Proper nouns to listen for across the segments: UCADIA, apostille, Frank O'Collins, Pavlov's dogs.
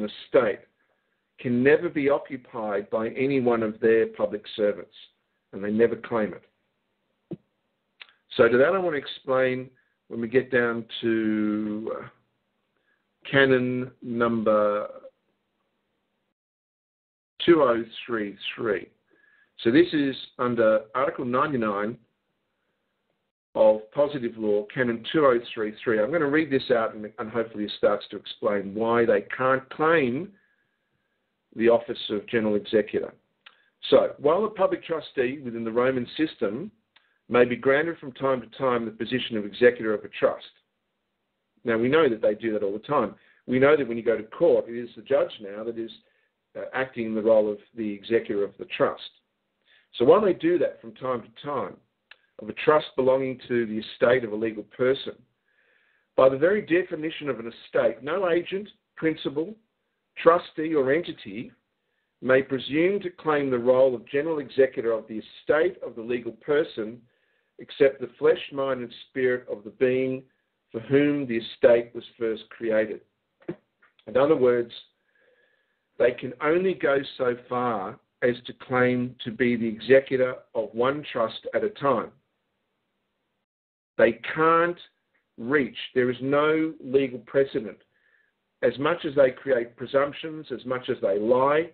estate can never be occupied by any one of their public servants, and they never claim it. So to that I want to explain when we get down to canon number 2033. So this is under Article 99 of Positive Law, Canon 2033. I'm going to read this out and hopefully it starts to explain why they can't claim the office of general executor. So, while a public trustee within the Roman system may be granted from time to time the position of executor of a trust. Now, we know that they do that all the time. We know that when you go to court, it is the judge now that is acting in the role of the executor of the trust. So while they do that from time to time, of a trust belonging to the estate of a legal person, by the very definition of an estate, no agent, principal, trustee or entity may presume to claim the role of general executor of the estate of the legal person, except the flesh, mind and spirit of the being for whom the estate was first created. In other words, they can only go so far as to claim to be the executor of one trust at a time. They can't reach, there is no legal precedent. As much as they create presumptions, as much as they lie,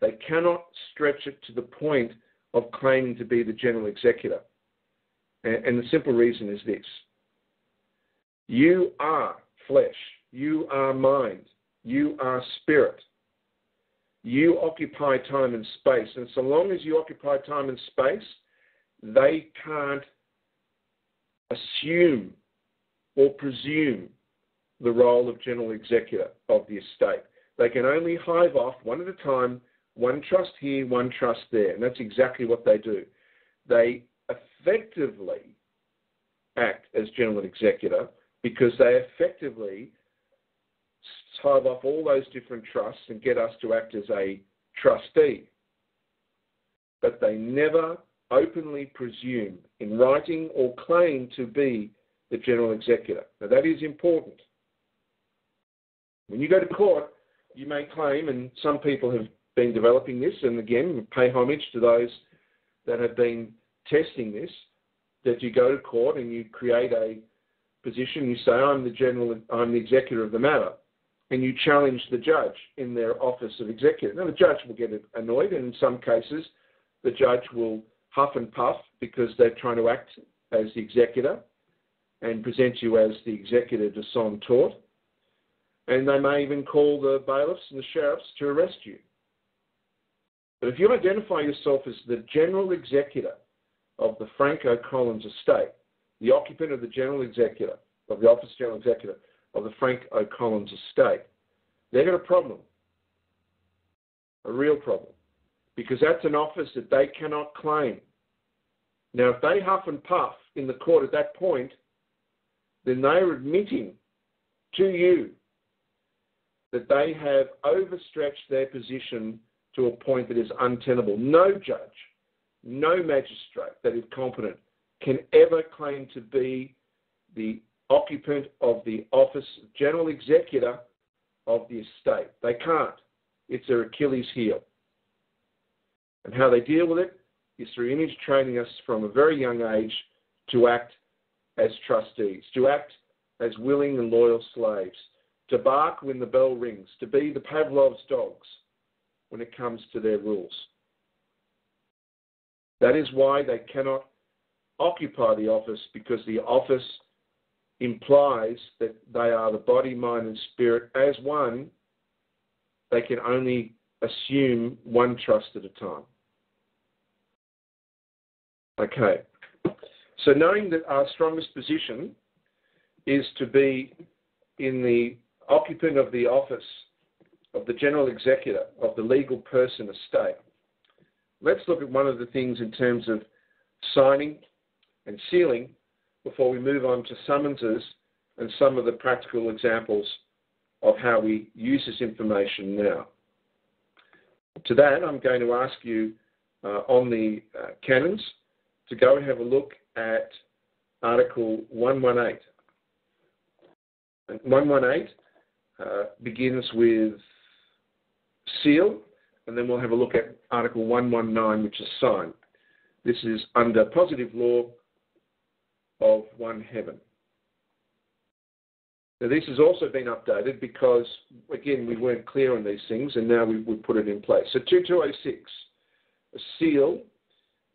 they cannot stretch it to the point of claiming to be the general executor. And the simple reason is this. You are flesh. You are mind. You are spirit. You occupy time and space. And so long as you occupy time and space, they can't assume or presume the role of general executor of the estate. They can only hive off one at a time, one trust here, one trust there. And that's exactly what they do. They effectively act as general executor because they effectively hive off all those different trusts and get us to act as a trustee. But they never openly presume in writing or claim to be the general executor. Now that is important. When you go to court, you may claim, and some people have been developing this, and again, we pay homage to those that have been testing this, that you go to court and you create a position, you say, I'm the executor of the matter, and you challenge the judge in their office of executor. Now, the judge will get annoyed, and in some cases, the judge will huff and puff because they're trying to act as the executor and present you as the executor de son tort. And they may even call the bailiffs and the sheriffs to arrest you. But if you identify yourself as the general executor of the Frank O'Collins estate, the occupant of the general executor, of the office general executor of the Frank O'Collins estate, they've got a problem, a real problem, because that's an office that they cannot claim. Now, if they huff and puff in the court at that point, then they are admitting to you that they have overstretched their position to a point that is untenable. No judge, no magistrate that is competent can ever claim to be the occupant of the office general executor of the estate. They can't. It's their Achilles heel. And how they deal with it is through image training us from a very young age to act as trustees, to act as willing and loyal slaves, to bark when the bell rings, to be the Pavlov's dogs when it comes to their rules. That is why they cannot occupy the office, because the office implies that they are the body, mind and spirit as one. They can only assume one trust at a time. Okay. So knowing that our strongest position is to be in the occupant of the office of the general executor of the legal person estate. Let's look at one of the things in terms of signing and sealing before we move on to summonses and some of the practical examples of how we use this information now. To that, I'm going to ask you on the canons to go and have a look at Article 118. And 118 begins with seal, and then we'll have a look at Article 119, which is sign. This is under positive law of one heaven. Now, this has also been updated because, again, we weren't clear on these things, and now we would put it in place. So 2206, a seal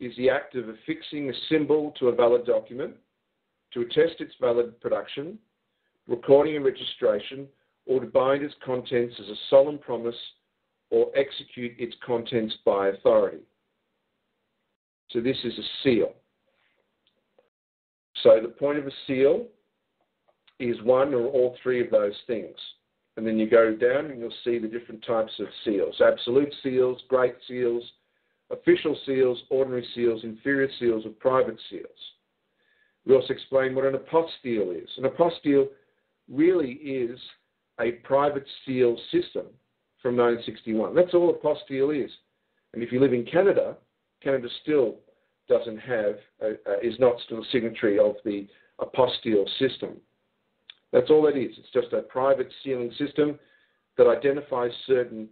is the act of affixing a symbol to a valid document to attest its valid production, recording and registration, or to bind its contents as a solemn promise or execute its contents by authority. So this is a seal. So the point of a seal is one or all three of those things. And then you go down and you'll see the different types of seals. Absolute seals, great seals, official seals, ordinary seals, inferior seals, or private seals. We also explain what an apostille is. An apostille really is a private seal system from 1961. That's all apostille is. And if you live in Canada, Canada still doesn't have, is not still a signatory of the apostille system. That's all it is. It's just a private sealing system that identifies certain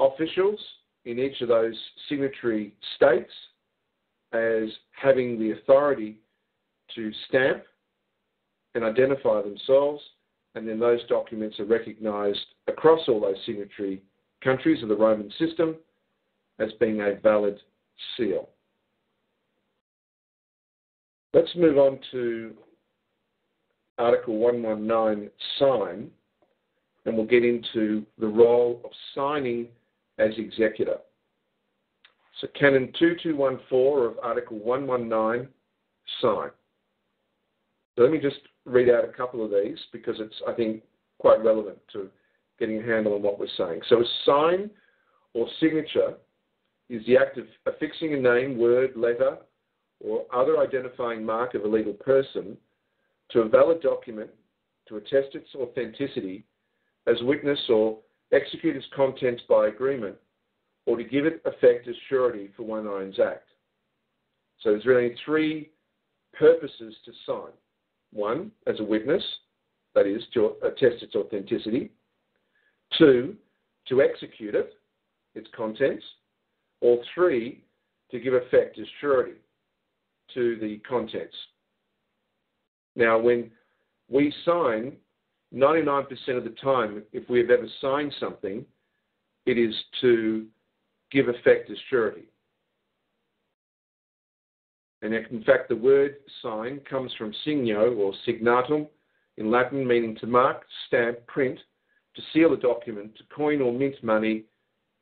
officials in each of those signatory states as having the authority to stamp and identify themselves, and then those documents are recognised across all those signatory countries of the Roman system as being a valid seal. Let's move on to Article 119, sign, and we'll get into the role of signing as executor. So Canon 2214 of Article 119, sign. So let me just read out a couple of these because it's, I think, quite relevant to getting a handle on what we're saying. So a sign or signature is the act of affixing a name, word, letter, or other identifying mark of a legal person to a valid document to attest its authenticity as witness or execute its contents by agreement or to give it effect as surety for one one's act. So there's really three purposes to sign. One, as a witness, that is, to attest its authenticity. Two, to execute it, its contents. Or three, to give effect as surety to the contents. Now, when we sign, 99% of the time, if we have ever signed something, it is to give effect as surety. And in fact, the word sign comes from signo or signatum in Latin, meaning to mark, stamp, print, to seal a document, to coin or mint money,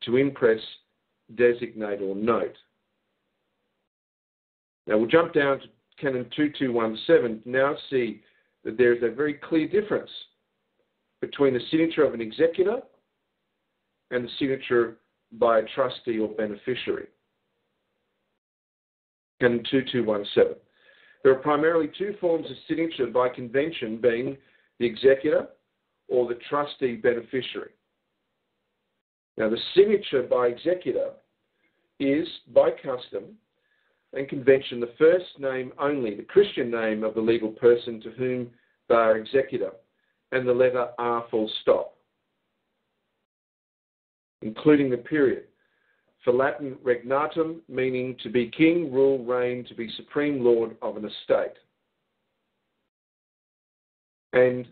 to impress, designate or note. Now, we'll jump down to Canon 2217 to now see that there is a very clear difference between the signature of an executor and the signature by a trustee or beneficiary. Canon 2217. There are primarily two forms of signature by convention, being the executor or the trustee beneficiary. Now, the signature by executor is, by custom and convention, the first name only, the Christian name of the legal person to whom they are executor, and the letter R full stop, including the period. For Latin, regnatum, meaning to be king, rule, reign, to be supreme lord of an estate. And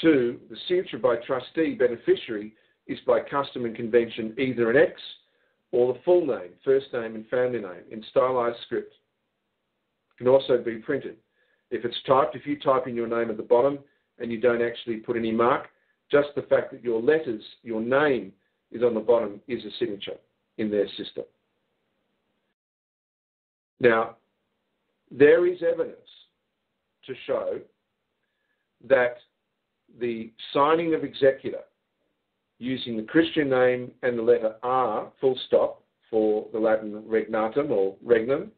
two, the signature by trustee beneficiary is by custom and convention either an X or the full name, first name and family name in stylized script. It can also be printed. If it's typed, if you type in your name at the bottom and you don't actually put any mark, just the fact that your letters, your name is on the bottom is a signature in their system. Now, there is evidence to show that the signing of executor using the Christian name and the letter R, full stop, for the Latin regnatum or regnum,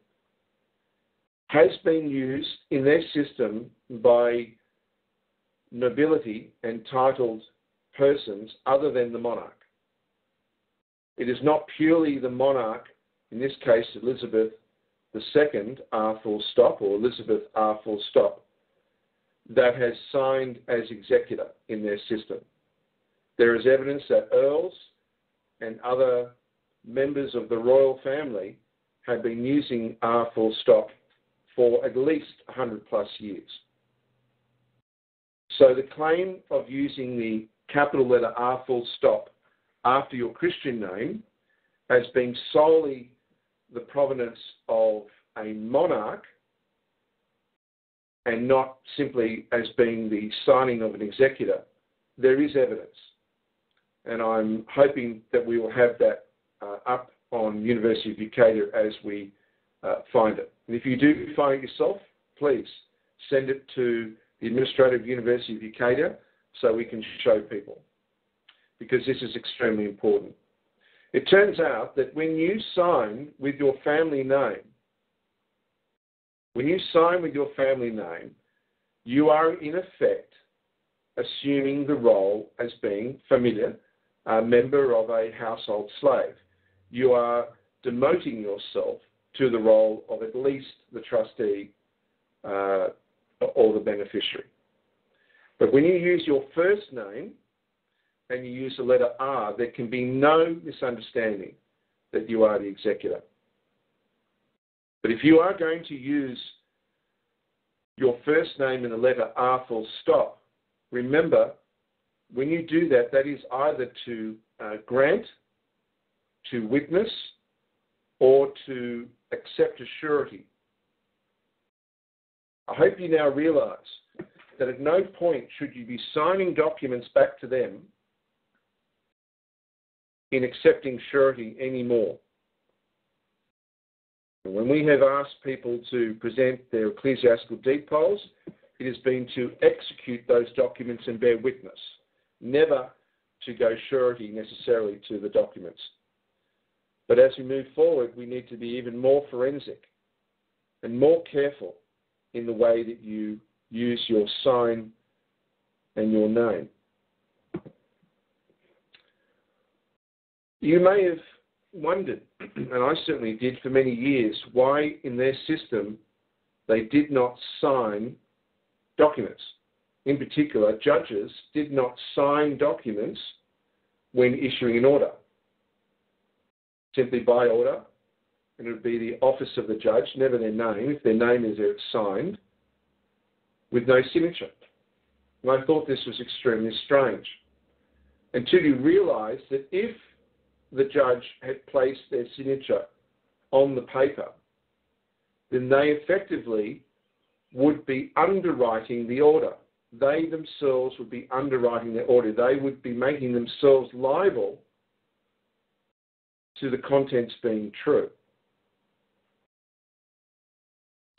has been used in their system by nobility and titled persons other than the monarch. It is not purely the monarch, in this case Elizabeth II, R full stop, or Elizabeth R full stop, that has signed as executor in their system. There is evidence that earls and other members of the royal family have been using our full stop for at least 100 plus years. So the claim of using the capital letter R full stop after your Christian name as being solely the provenance of a monarch and not simply as being the signing of an executor, there is evidence. And I'm hoping that we will have that up on University of UCADIA as we find it. And if you do find it yourself, please send it to the Administrator of University of UCADIA so we can show people, because this is extremely important. It turns out that when you sign with your family name, you are in effect assuming the role as being familiar, a member of a household slave. You are demoting yourself to the role of at least the trustee or the beneficiary. But when you use your first name and you use the letter R, there can be no misunderstanding that you are the executor. But if you are going to use your first name and the letter R full stop, remember, when you do that, that is either to grant, to witness, or to accept a surety. I hope you now realise that at no point should you be signing documents back to them in accepting surety anymore. And when we have asked people to present their ecclesiastical deed polls, it has been to execute those documents and bear witness, never to go surety necessarily to the documents. But as we move forward, we need to be even more forensic and more careful in the way that you use your sign and your name. You may have wondered, and I certainly did for many years, why in their system they did not sign documents. In particular, judges did not sign documents when issuing an order. Simply by order, and it would be the office of the judge, never their name. If their name is there, it's signed with no signature. And I thought this was extremely strange. Until you realise that if the judge had placed their signature on the paper, then they effectively would be underwriting the order. They themselves would be underwriting the order. They would be making themselves liable to the contents being true.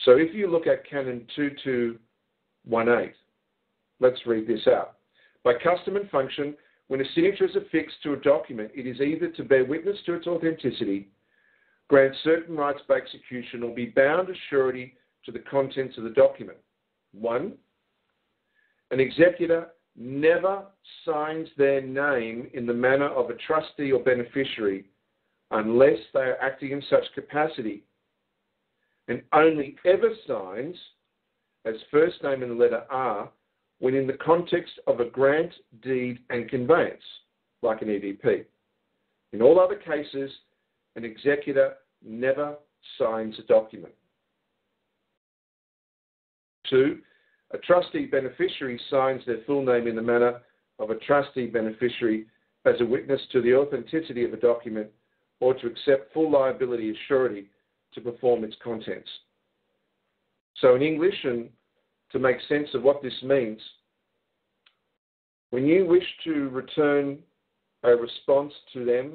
So if you look at Canon 2218, let's read this out. By custom and function, when a signature is affixed to a document, it is either to bear witness to its authenticity, grant certain rights by execution, or be bound as surety to the contents of the document. 1. An executor never signs their name in the manner of a trustee or beneficiary unless they are acting in such capacity, and only ever signs as first name and the letter R when in the context of a grant, deed, and conveyance, like an EDP. In all other cases, an executor never signs a document. 2. A trustee beneficiary signs their full name in the manner of a trustee beneficiary as a witness to the authenticity of a document, or to accept full liability as surety to perform its contents. So in English, and to make sense of what this means, when you wish to return a response to them,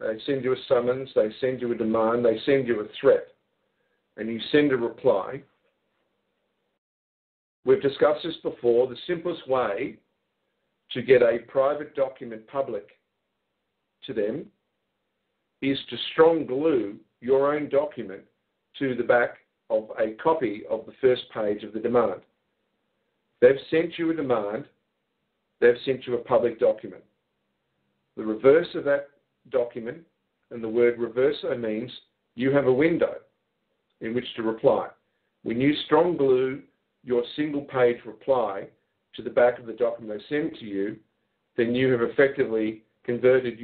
they send you a summons, they send you a demand, they send you a threat, and you send a reply. We've discussed this before. The simplest way to get a private document public to them is to strong glue your own document to the back of a copy of the first page of the demand. They've sent you a demand, they've sent you a public document. The reverse of that document, and the word reverso means you have a window in which to reply. When you strong glue your single page reply to the back of the document they send to you, then you have effectively converted